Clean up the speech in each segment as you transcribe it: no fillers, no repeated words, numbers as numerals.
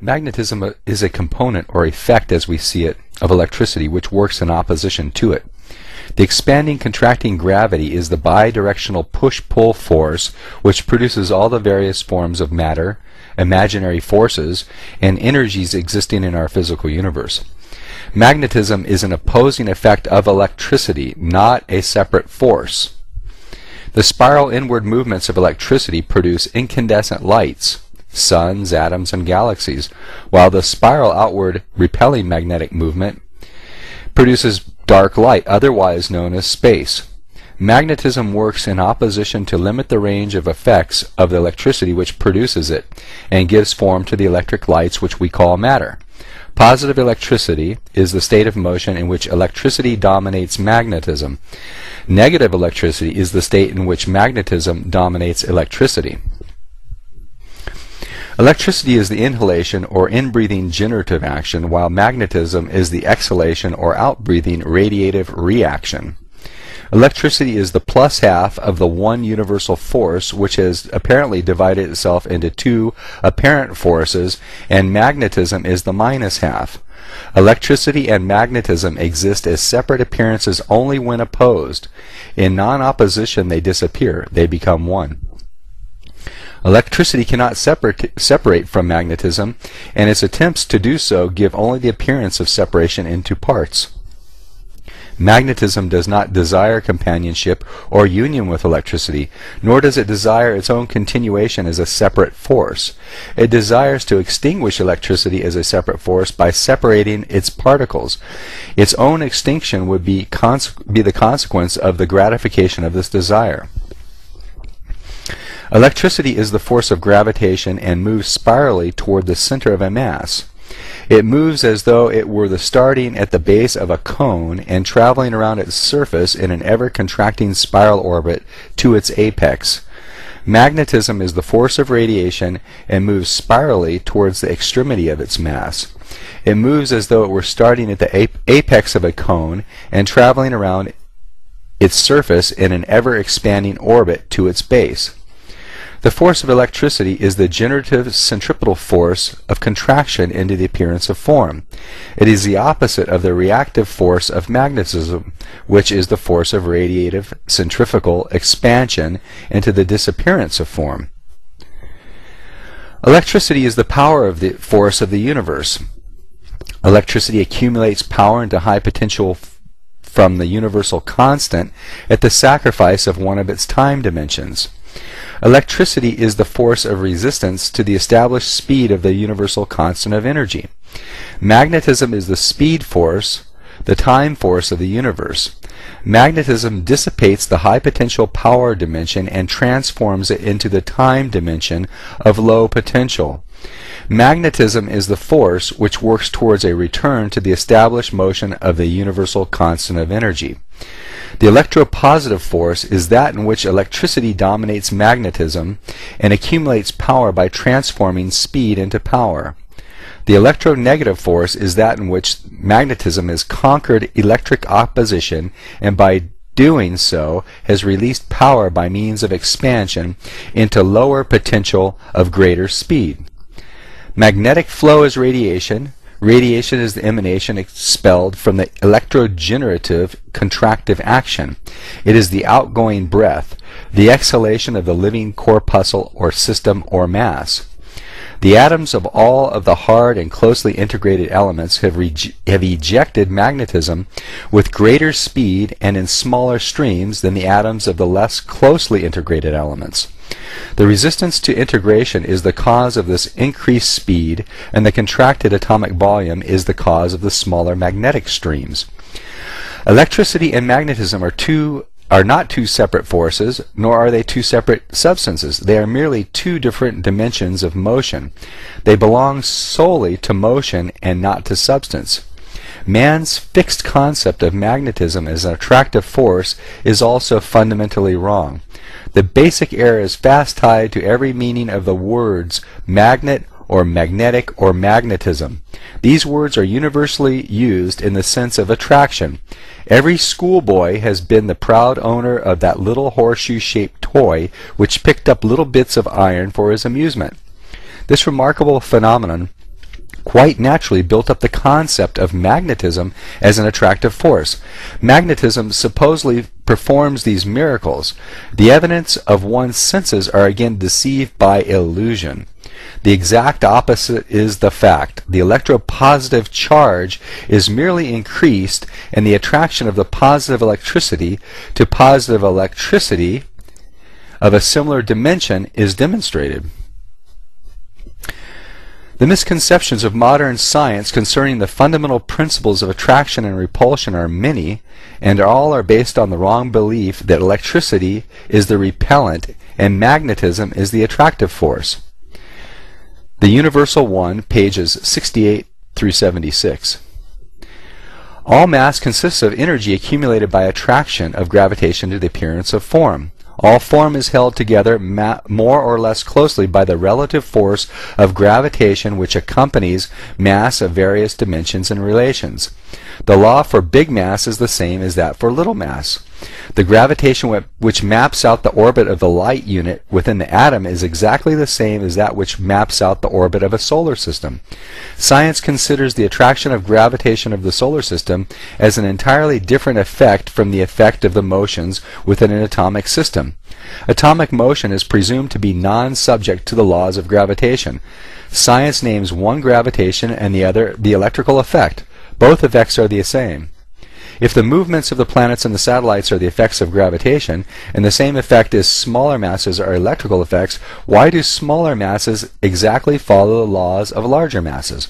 Magnetism is a component or effect, as we see it, of electricity which works in opposition to it. The expanding contracting gravity is the bidirectional push-pull force which produces all the various forms of matter, imaginary forces, and energies existing in our physical universe. Magnetism is an opposing effect of electricity, not a separate force. The spiral inward movements of electricity produce incandescent lights, suns, atoms, and galaxies, while the spiral outward repelling magnetic movement produces dark light, otherwise known as space. Magnetism works in opposition to limit the range of effects of the electricity which produces it and gives form to the electric lights which we call matter. Positive electricity is the state of motion in which electricity dominates magnetism. Negative electricity is the state in which magnetism dominates electricity. Electricity is the inhalation or in-breathing generative action, while magnetism is the exhalation or out-breathing radiative reaction. Electricity is the plus half of the one universal force, which has apparently divided itself into two apparent forces, and magnetism is the minus half. Electricity and magnetism exist as separate appearances only when opposed. In non-opposition, they disappear. They become one. Electricity cannot separate from magnetism, and its attempts to do so give only the appearance of separation into parts. Magnetism does not desire companionship or union with electricity, nor does it desire its own continuation as a separate force. It desires to extinguish electricity as a separate force by separating its particles. Its own extinction would be the consequence of the gratification of this desire. Electricity is the force of gravitation and moves spirally toward the center of a mass. It moves as though it were starting at the base of a cone and traveling around its surface in an ever-contracting spiral orbit to its apex. Magnetism is the force of radiation and moves spirally towards the extremity of its mass. It moves as though it were starting at the apex of a cone and traveling around its surface in an ever-expanding orbit to its base. The force of electricity is the generative centripetal force of contraction into the appearance of form. It is the opposite of the reactive force of magnetism, which is the force of radiative centrifugal expansion into the disappearance of form. Electricity is the power of the force of the universe. Electricity accumulates power into high potential from the universal constant at the sacrifice of one of its time dimensions. Electricity is the force of resistance to the established speed of the universal constant of energy. Magnetism is the speed force, the time force of the universe. Magnetism dissipates the high potential power dimension and transforms it into the time dimension of low potential. Magnetism is the force which works towards a return to the established motion of the universal constant of energy. The electropositive force is that in which electricity dominates magnetism and accumulates power by transforming speed into power. The electronegative force is that in which magnetism has conquered electric opposition and by doing so has released power by means of expansion into lower potential of greater speed. Magnetic flow is radiation. Radiation is the emanation expelled from the electrogenerative contractive action. It is the outgoing breath, the exhalation of the living corpuscle or system or mass. The atoms of all of the hard and closely integrated elements have ejected magnetism with greater speed and in smaller streams than the atoms of the less closely integrated elements. The resistance to integration is the cause of this increased speed, and the contracted atomic volume is the cause of the smaller magnetic streams. Electricity and magnetism are not two separate forces, nor are they two separate substances. They are merely two different dimensions of motion. They belong solely to motion and not to substance. Man's fixed concept of magnetism as an attractive force is also fundamentally wrong. The basic error is fast tied to every meaning of the words magnet or magnetic or magnetism. These words are universally used in the sense of attraction. Every schoolboy has been the proud owner of that little horseshoe-shaped toy which picked up little bits of iron for his amusement. This remarkable phenomenon quite naturally built up the concept of magnetism as an attractive force. Magnetism supposedly performs these miracles. The evidence of one's senses are again deceived by illusion. The exact opposite is the fact. The electropositive charge is merely increased in the attraction of the positive electricity to positive electricity of a similar dimension is demonstrated. The misconceptions of modern science concerning the fundamental principles of attraction and repulsion are many, and all are based on the wrong belief that electricity is the repellent and magnetism is the attractive force. The Universal One, pages 68 through 76. All mass consists of energy accumulated by attraction of gravitation to the appearance of form. All form is held together more or less closely by the relative force of gravitation which accompanies mass of various dimensions and relations. The law for big mass is the same as that for little mass. The gravitation which maps out the orbit of the light unit within the atom is exactly the same as that which maps out the orbit of a solar system. Science considers the attraction of gravitation of the solar system as an entirely different effect from the effect of the motions within an atomic system. Atomic motion is presumed to be non-subject to the laws of gravitation. Science names one gravitation and the other the electrical effect. Both effects are the same. If the movements of the planets and the satellites are the effects of gravitation, and the same effect as smaller masses are electrical effects, why do smaller masses exactly follow the laws of larger masses?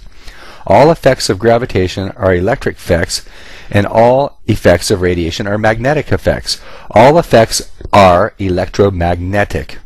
All effects of gravitation are electric effects, and all effects of radiation are magnetic effects. All effects are electromagnetic.